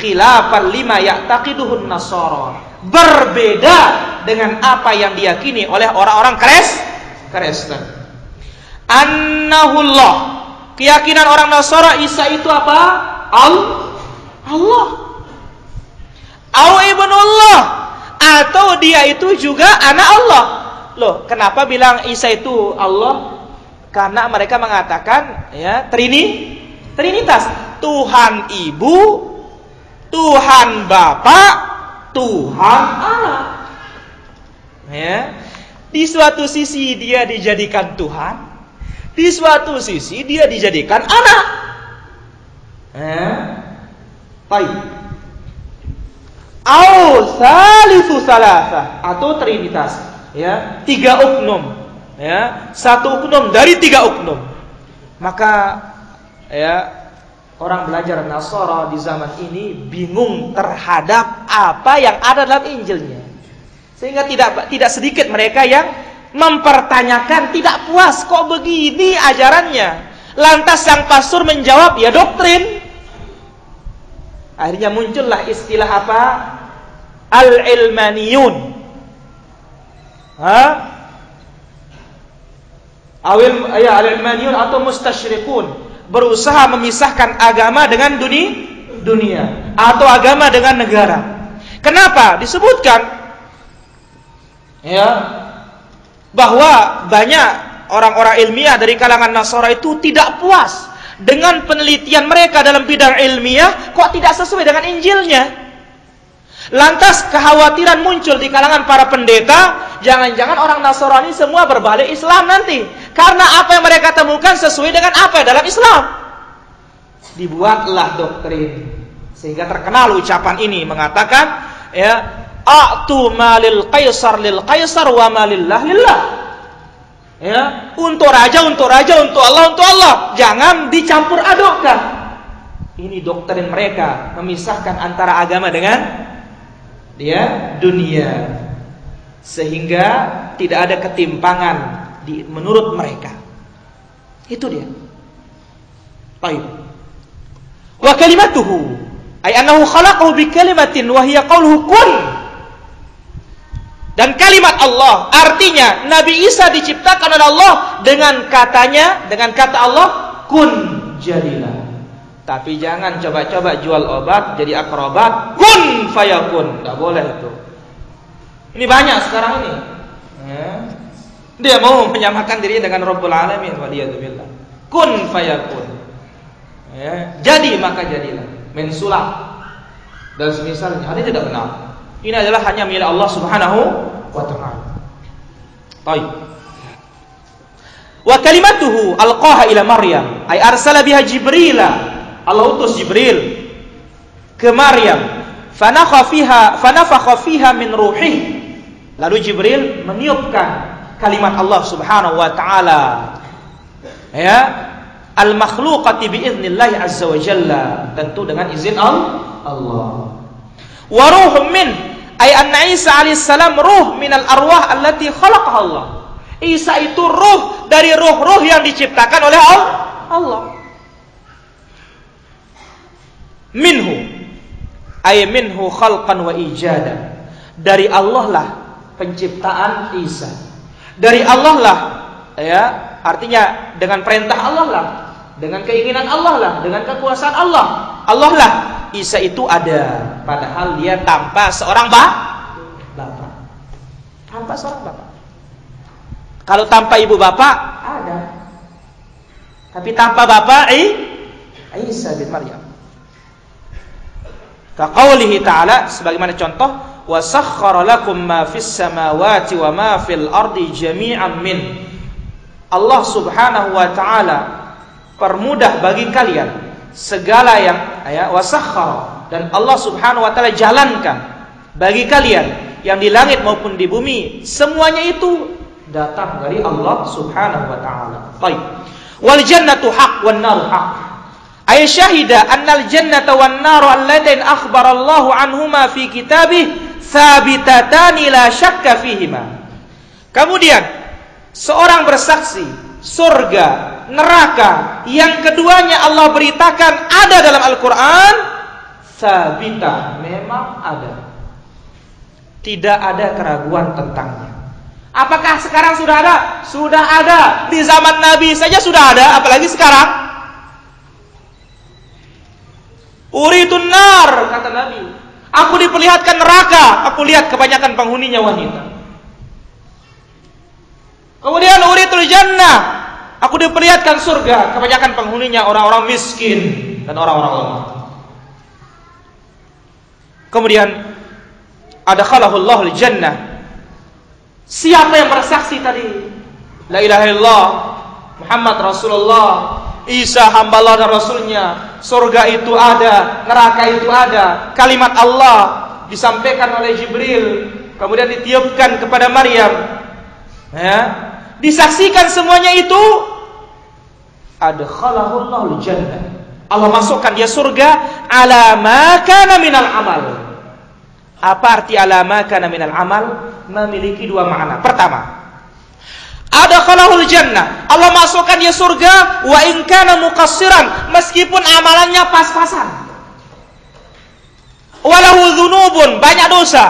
khilafan lima ya'taqiduhun nasara, berbeda dengan apa yang diyakini oleh orang-orang Kristen. Annahullah, keyakinan orang Nasara, Isa itu apa? Allah. Aw ibnullah, atau dia itu juga anak Allah. Loh, kenapa bilang Isa itu Allah? Karena mereka mengatakan ya, Trinitas. Tuhan Ibu, Tuhan Bapa, Tuhan Anak. Ya. Di suatu sisi dia dijadikan Tuhan, di suatu sisi dia dijadikan anak. Baik. Salisu salasah, atau trinitas, ya, tiga oknum, ya, satu oknum dari tiga oknum. Maka ya, orang belajar Nasara di zaman ini bingung terhadap apa yang ada dalam Injilnya, sehingga tidak sedikit mereka yang mempertanyakan, tidak puas kok begini ajarannya. Lantas sang pastor menjawab, ya doktrin. Akhirnya muncullah istilah apa? Al-ilmaniyun. Ha? Al-ilmaniyun atau mustasyrikun, berusaha memisahkan agama dengan dunia atau agama dengan negara. Kenapa disebutkan? Ya, bahwa banyak orang-orang ilmiah dari kalangan Nasara itu tidak puas dengan penelitian mereka dalam bidang ilmiah, kok tidak sesuai dengan Injilnya. Lantas kekhawatiran muncul di kalangan para pendeta, jangan-jangan orang Nasrani semua berbalik Islam nanti, karena apa yang mereka temukan sesuai dengan apa dalam Islam. Dibuatlah doktrin, sehingga terkenal ucapan ini mengatakan, ya, a'tu malil qaisar lil qaisar wa malillah lillah. Ya, untuk raja untuk Allah, untuk Allah. Jangan dicampur adukkan. Ini doktrin mereka, memisahkan antara agama dengan dunia, sehingga tidak ada ketimpangan menurut mereka. Itu dia. Baik. Wa kalimatuhu ay annahu khalaqahu bi kalimatin wa hiya qawluhu kun. Dan kalimat Allah, artinya Nabi Isa diciptakan oleh Allah dengan katanya, dengan kata Allah, kun jadilah. Tapi jangan coba-coba jual obat jadi akrobat, kun fayakun, nggak boleh itu. Ini banyak sekarang ini. Ya. Dia mau menyamakan dirinya dengan Rabbul Alamin, waliyadzubillah. Kun fayakun, ya. Jadi maka jadilah. Mensulah dan semisalnya, ini tidak benar. Ini adalah hanya milik Allah Subhanahu wa Ta'ala. Baik. Wa kalimatuhu alqaha ila Maryam ay arsala biha Jibril, Allah utus Jibril ke Maryam, fanafakha fiha min ruhi, lalu Jibril meniupkan kalimat Allah Subhanahu wa Ta'ala, ya, al makhluqati bi idznillah azza wa jalla, tentu dengan izin Allah. Wa ruhum min ay anna Isa alaihi salam ruh min al arwah allati khalaqaha Allah. Isa itu ruh dari ruh-ruh yang diciptakan oleh Allah. Minhu ay minhu khalqan wa ijada, dari Allah lah penciptaan Isa, dari Allah lah, ya, artinya dengan perintah Allah lah, dengan keinginan Allah lah, dengan kekuasaan Allah, Allah lah Isa itu ada, padahal dia tanpa seorang bapak, tanpa seorang bapak. Kalau tanpa ibu bapak ada, tapi tanpa bapak Isa bin Maryam. Kaqaulihi ta'ala, sebagaimana contoh, wa sakhkhara lakum ma fis samawati wa ma fil ardi jami'an min. Allah Subhanahu wa Ta'ala permudah bagi kalian segala yang, ya, wa sakhkhara, dan Allah Subhanahu wa Ta'ala jalankan bagi kalian yang di langit maupun di bumi, semuanya itu datang dari Allah Subhanahu wa Ta'ala. Baik. Wal jannatu haq wan nar haq. Ay syahida annal jannata wan nar allatain akhbara Allahu anhuma fi kitabih thabitatani la syakka fihima. Kemudian seorang bersaksi surga, neraka yang keduanya Allah beritakan ada dalam Al-Qur'an, thabitah, memang ada. Tidak ada keraguan tentangnya. Apakah sekarang sudah ada? Sudah ada. Di zaman Nabi saja sudah ada, apalagi sekarang. Uridun nar, kata Nabi. Aku diperlihatkan neraka, aku lihat kebanyakan penghuninya wanita. Kemudian uridul jannah, aku diperlihatkan surga, kebanyakan penghuninya orang-orang miskin dan orang-orang lemah. Kemudian adkhalahullahu al-jannah. Siapa yang bersaksi tadi? La ilaha illallah, Muhammad Rasulullah, Isa hamba Allah dan Rasulnya. Surga itu ada, neraka itu ada. Kalimat Allah disampaikan oleh Jibril, kemudian ditiupkan kepada Maryam. Ya, disaksikan semuanya itu. Adkhalahullahu al-jannah, Allah masukkan dia surga. Alama kana minal amal. Apa arti alama kana minal amal? Memiliki dua makna. Pertama, adkhalahul jannah, Allah masukkan dia surga, wa in kana muqassiran, meskipun amalannya pas-pasan. Walahu dzunubun, banyak dosa.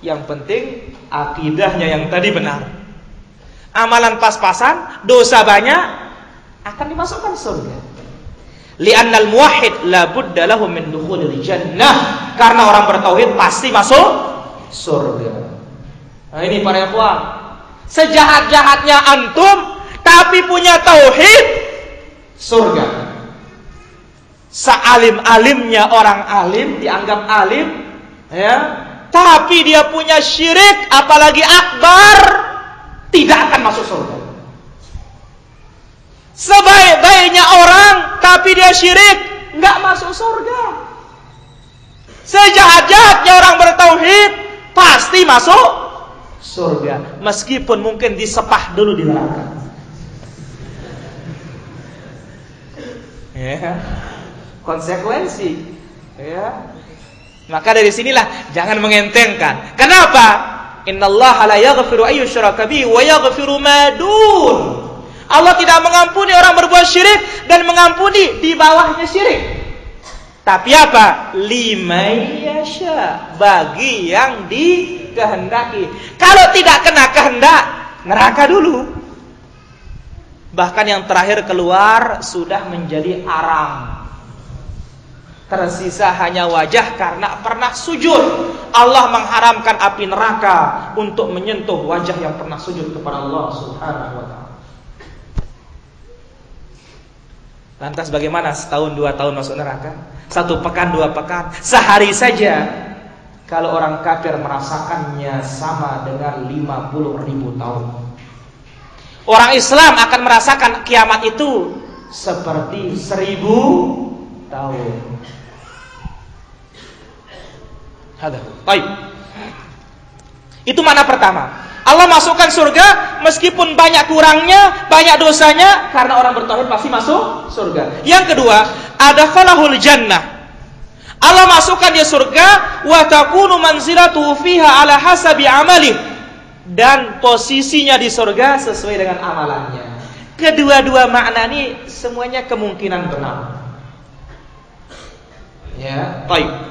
Yang penting akidahnya yang tadi benar. Amalan pas-pasan, dosa banyak, akan dimasukkan surga. Li'annal muwahhid la budda lahu min dukhulil jannah, karena orang bertauhid pasti masuk surga. Nah, ini para ikhwan, sejahat-jahatnya antum tapi punya tauhid, surga. Sealim-alimnya orang alim, dianggap alim, ya, tapi dia punya syirik, apalagi akbar, tidak akan masuk surga. Sebaik-baiknya orang tapi dia syirik, nggak masuk surga. Sejahat-jahatnya orang bertauhid pasti masuk surga, meskipun mungkin disepah dulu di neraka. ya, konsekuensi, ya. Maka dari sinilah jangan mengentengkan. Kenapa? Innallaha la yaghfiru ayyusyraka bihi wa yaghfiru ma dun. Allah tidak mengampuni orang berbuat syirik dan mengampuni di bawahnya syirik. Tapi apa? Liman yasha, bagi yang dikehendaki. Kalau tidak kena kehendak, neraka dulu. Bahkan yang terakhir keluar sudah menjadi arang. Tersisa hanya wajah karena pernah sujud. Allah mengharamkan api neraka untuk menyentuh wajah yang pernah sujud kepada Allah Subhanahu wa ta'ala. Lantas bagaimana setahun dua tahun masuk neraka? Satu pekan dua pekan, sehari saja. Kalau orang kafir merasakannya sama dengan 50.000 tahun. Orang Islam akan merasakan kiamat itu seperti 1000 tahun. Baik. Itu mana pertama. Allah masukkan surga meskipun banyak kurangnya, banyak dosanya, karena orang bertauhid pasti masuk surga. Yang kedua, adkhalahul jannah. Allah masukkan dia surga, wa takunu manzilatuhu fiha ala hasabi amalih, dan posisinya di surga sesuai dengan amalannya. Kedua-dua makna ini semuanya kemungkinan benar. Ya, baik.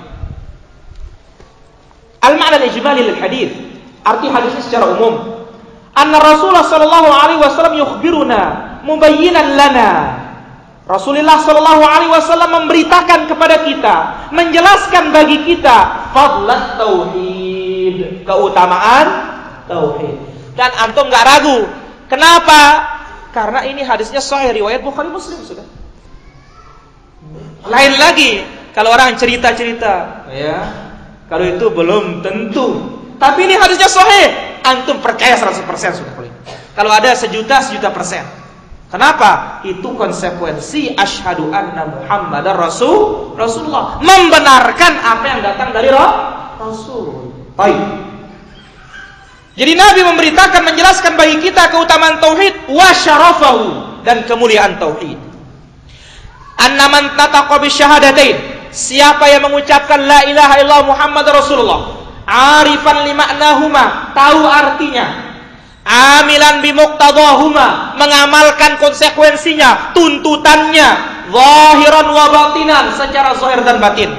Al-ma'na al-ijmali lil hadits. Arti hadisnya secara umum, anna Rasulullah sallallahu alaihi wasallam yukhbiruna mubayyinan lana. Rasulullah sallallahu alaihi wasallam memberitakan kepada kita, menjelaskan bagi kita fadlat tauhid, keutamaan tauhid. Dan antum enggak ragu. Kenapa? Karena ini hadisnya sahih riwayat Bukhari Muslim sudah. Lain lagi kalau orang cerita-cerita, ya. Kalau itu belum tentu. Tapi ini hadisnya sahih, antum percaya 100% sudah boleh. Kalau ada 1.000.000%. Kenapa? Itu konsekuensi asyhadu anna Muhammadar Rasulullah, membenarkan apa yang datang dari Rasul. Baik. Jadi Nabi memberitakan, menjelaskan bagi kita keutamaan tauhid wa syarafahu, dan kemuliaan tauhid. Anna man tataqabi syahadatain, siapa yang mengucapkan la ilaha illallah Muhammadar Rasulullah, arifan limaknahuma, tahu artinya, amilan bimuqtadahuma, mengamalkan konsekuensinya, tuntutannya, zahiran wa batinan, secara zahir dan batin,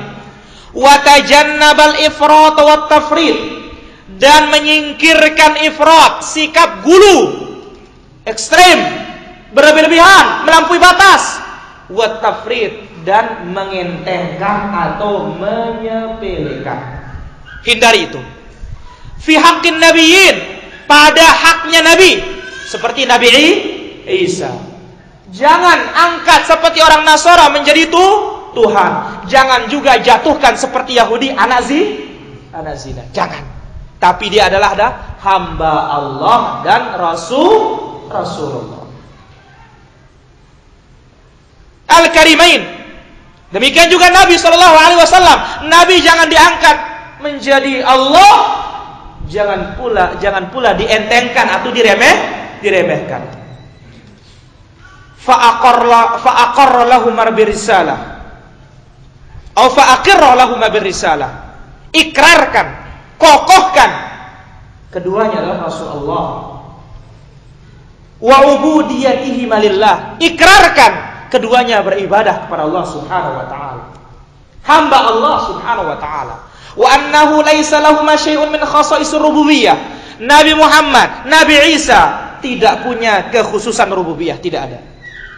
wa tajannabal ifrat wa tafrid, dan menyingkirkan ifrat, sikap gulu ekstrem, berlebihan, melampaui batas, wa tafrid, dan mengentengkan atau menyepelekan. Hindari itu. Fi haqqin nabiyyin, pada haknya Nabi, seperti Nabi Isa. Jangan angkat seperti orang Nasara menjadi itu Tuhan. Jangan juga jatuhkan seperti Yahudi anak zina. Jangan. Tapi dia adalah hamba Allah dan Rasulullah. Al-Karimain. Demikian juga Nabi SAW. Nabi jangan diangkat menjadi Allah, jangan pula dientengkan atau diremehkan. Fa'aqarra lahum birrisalah, au fa'aqirra lahum birrisalah, ikrarkan, kokohkan, keduanya adalah Rasulullah. Wa ubudiyatihi lillah, ikrarkan, keduanya beribadah kepada Allah Subhanahu wa taala, hamba Allah Subhanahu wa taala. Wa annahu laisa lahum syai'un min khasa'is rububiyyah. Nabi Muhammad, Nabi Isa tidak punya kekhususan rububiyah, tidak ada.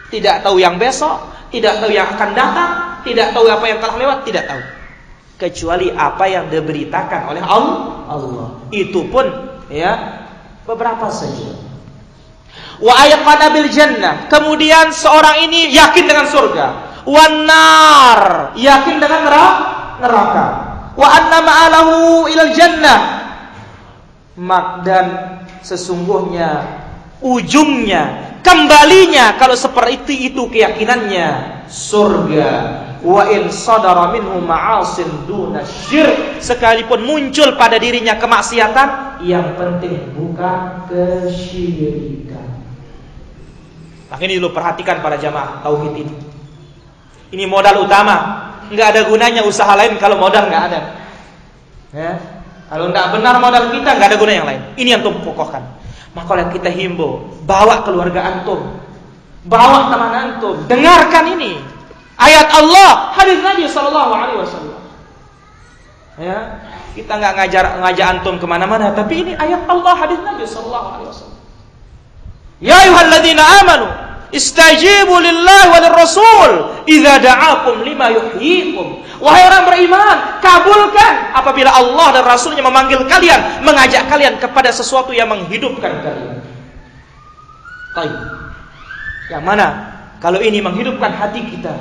Tidak tahu yang besok, tidak tahu yang akan datang, tidak tahu apa yang telah lewat, tidak tahu. Kecuali apa yang diberitakan oleh Allah. Itu pun ya beberapa saja. Wa ayqana bil jannah, kemudian seorang ini yakin dengan surga. Wan nar, yakin dengan neraka. Wa anna ma'alahu ilal jannah, dan sesungguhnya ujungnya, kembalinya, kalau seperti itu keyakinannya, surga. Wa in sadara minhu ma'asin duna syirk, sekalipun muncul pada dirinya kemaksiatan, yang penting bukan kesyirikan. Makanya dulu perhatikan para jamaah tauhid ini. Ini modal utama. Nggak ada gunanya usaha lain kalau modal nggak ada. Ya. Kalau nggak benar modal kita, nggak ada guna yang lain. Ini yang antum kokohkan. Maka oleh kita himbau, bawa keluarga antum, bawa teman antum, dengarkan ini ayat Allah, hadis Nabi SAW. Ya, kita nggak ngajak antum kemana-mana, tapi ini ayat Allah, hadis Nabi SAW. Ya ayyuhalladzina amanu, istajibu lillahi wa lirrasul idza da'akum lima yuhyikum. Wahai orang beriman, kabulkan apabila Allah dan Rasulnya memanggil kalian, mengajak kalian kepada sesuatu yang menghidupkan kalian. Baik. Yang mana kalau ini menghidupkan hati kita,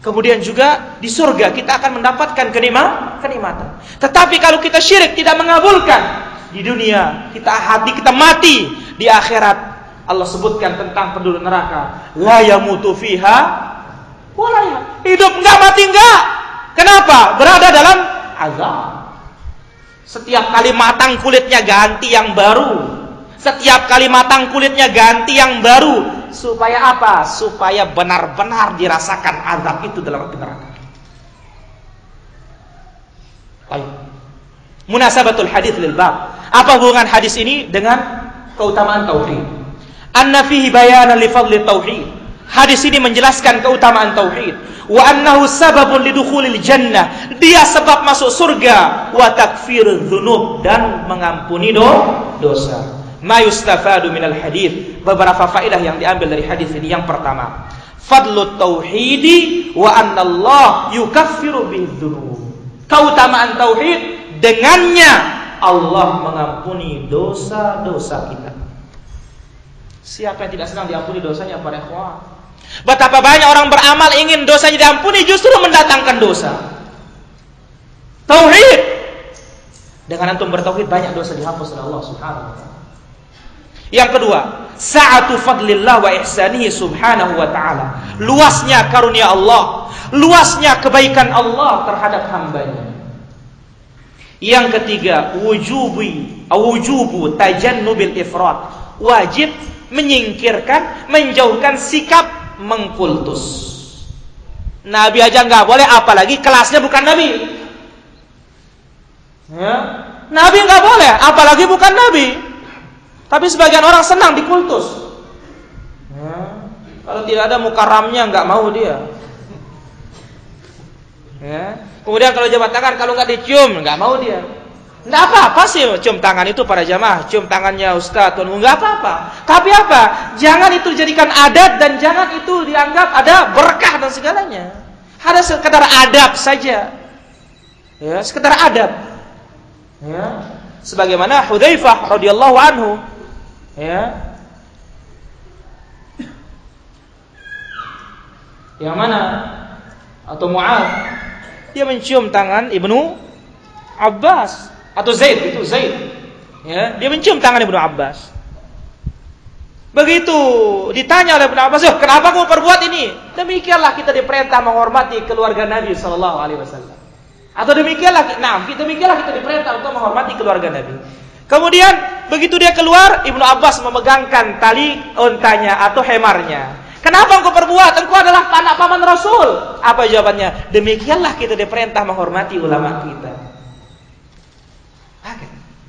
kemudian juga di surga kita akan mendapatkan kenikmatan. Tetapi kalau kita syirik, tidak mengabulkan, di dunia kita hati kita mati, di akhirat Allah sebutkan tentang penduduk neraka, la yamutu fiha wala yamut. Hidup enggak, mati enggak. Kenapa? Berada dalam azab. Setiap kali matang kulitnya ganti yang baru. Setiap kali matang kulitnya ganti yang baru. Supaya apa? Supaya benar-benar dirasakan azab itu dalam neraka. Baik. Munasabatul hadits lil bab. Apa hubungan hadis ini dengan keutamaan tauhid? Anna fihi bayanan li fadli tauhid. Hadis ini menjelaskan keutamaan tauhid. Wa annahu sababun lidukhulil jannah. Dia sebab masuk surga. Wa takfirudz dzunub, dan mengampuni dosa. Ma yustafadu minal hadits. Beberapa faedah yang diambil dari hadis ini. Yang pertama, fadlut tauhidi wa anna Allah yukaffiru bidzunub. Keutamaan tauhid, dengannya Allah mengampuni dosa-dosa kita. Siapa yang tidak senang diampuni dosanya para ikhwan? Betapa banyak orang beramal ingin dosanya diampuni, justru mendatangkan dosa. Tauhid. Dengan antum bertauhid, banyak dosa dihapus oleh Allah Subhanahu wa ta'ala. Yang kedua, sa'atu fadlillah wa ihsanihi subhanahu wa ta'ala. Luasnya karunia Allah, luasnya kebaikan Allah terhadap hambanya. Yang ketiga, wujubu tajannubil ifrat. Wajib menyingkirkan, menjauhkan sikap mengkultus. Nabi aja nggak boleh, apalagi kelasnya bukan Nabi. Ya. Nabi nggak boleh, apalagi bukan Nabi. Tapi sebagian orang senang dikultus. Ya. Kalau tidak ada mukarramnya nggak mau dia. Ya. Kemudian kalau jabat tangan, kalau nggak dicium nggak mau dia. Nggak apa-apa sih cium tangan itu para jamaah, cium tangannya Ustadz, Tuan, nggak apa-apa. Tapi apa? Jangan itu dijadikan adat dan jangan itu dianggap ada berkah dan segalanya. Ada sekedar adab saja. Ya, sekedar adab. Ya. Sebagaimana Hudzaifah radhiyallahu anhu. Ya. Yang mana? Atau Mu'adz, dia mencium tangan Ibnu Abbas. Atau Zaid, itu Zaid. Ya, dia mencium tangan Ibnu Abbas. Begitu ditanya oleh Ibnu Abbas, "Oh, kenapa kamu perbuat ini?" Demikianlah kita diperintah menghormati keluarga Nabi sallallahu alaihi wasallam. Atau demikianlah kita diperintah untuk menghormati keluarga Nabi. Kemudian begitu dia keluar, Ibnu Abbas memegangkan tali untanya atau hemarnya. "Kenapa engkau perbuat? Engkau adalah anak paman Rasul." Apa jawabannya? "Demikianlah kita diperintah menghormati ulama kita."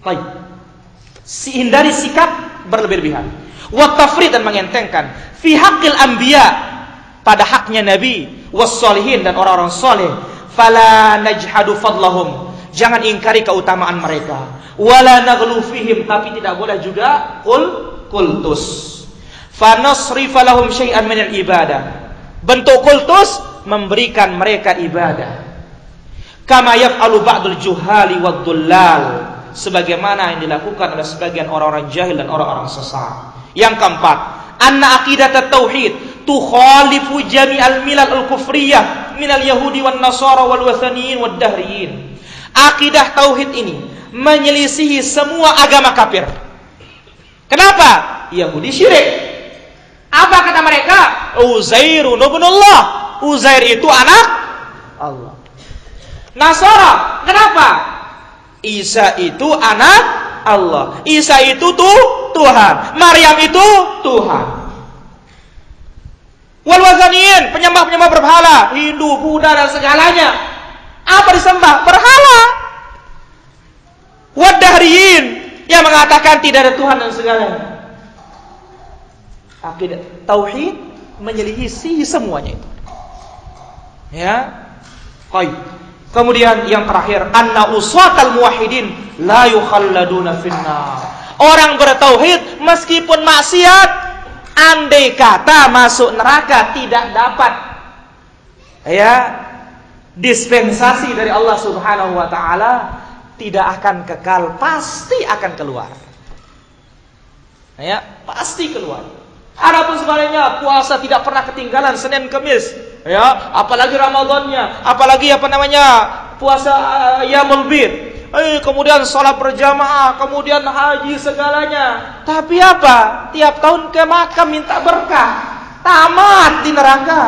Baik. Hindari sikap berlebih-lebihan. Wa tafrid, dan mengentengkan. Fi haqqil anbiya, pada haknya nabi, wassolihin, dan orang-orang soleh. Fala najhadu fadlahum, jangan ingkari keutamaan mereka. Wala naghlu fihim, tapi tidak boleh juga kultus. Fa nasrifa lahum syai'an minal ibadah. Bentuk kultus memberikan mereka ibadah. Kama yaf'alu ba'dul juhali wad dullal, sebagaimana yang dilakukan oleh sebagian orang-orang jahil dan orang-orang sesat. Yang keempat, anna aqidat tauhid tukhalifu jami'al milal al-kufriyah minal yahudi wan nasara wal wathaniyin wad dahriyin. Akidah tauhid ini menyelisihi semua agama kafir. Kenapa? Yahudi syirik. Apa kata mereka? Uzairun ibnullah. Uzair itu anak Allah. Nasara, kenapa? Isa itu anak Allah. Isa itu Tuhan. Maryam itu Tuhan. Wal wazaniin, penyembah-penyembah berhala, Hindu, Buddha dan segalanya. Apa disembah? Berhala. Wad dahriin, yang mengatakan tidak ada Tuhan dan segalanya. Akidah tauhid menyelisih semuanya itu. Ya. Baik. Kemudian yang terakhir, anna uswatal muwahhidin la yukhalladuna finnar. Orang bertauhid meskipun maksiat, andai kata masuk neraka, tidak dapat ya dispensasi dari Allah Subhanahu wa ta'ala, tidak akan kekal, pasti akan keluar. Ya, pasti keluar. Adapun sebaliknya, puasa tidak pernah ketinggalan Senin Kemis, ya, apalagi Ramadannya, apalagi apa namanya? Puasa Yaumul Bir. Kemudian sholat berjamaah, kemudian haji segalanya. Tapi apa? Tiap tahun ke makam minta berkah, tamat di neraka.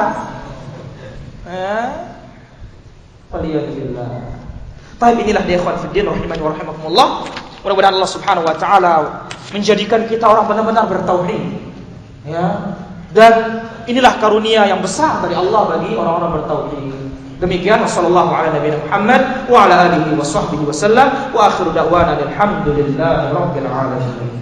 Waliyadillah. Tapi inilah dia ikhwan fiddin rahimani wa rahimakumullah. Mudah-mudahan Allah Subhanahu wa taala menjadikan kita orang benar-benar bertauhid. Ya. Dan inilah karunia yang besar dari Allah bagi orang-orang bertauhid. Demikian sallallahu ala nabiyina Muhammad wa ala alihi wa sahbihi wasallam wa akhiru da'wana alhamdulillahi rabbil alamin.